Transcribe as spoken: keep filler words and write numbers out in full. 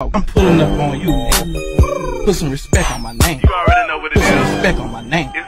I'm pulling up on you, put some respect on my name. You already know what it is. Put some respect on my name.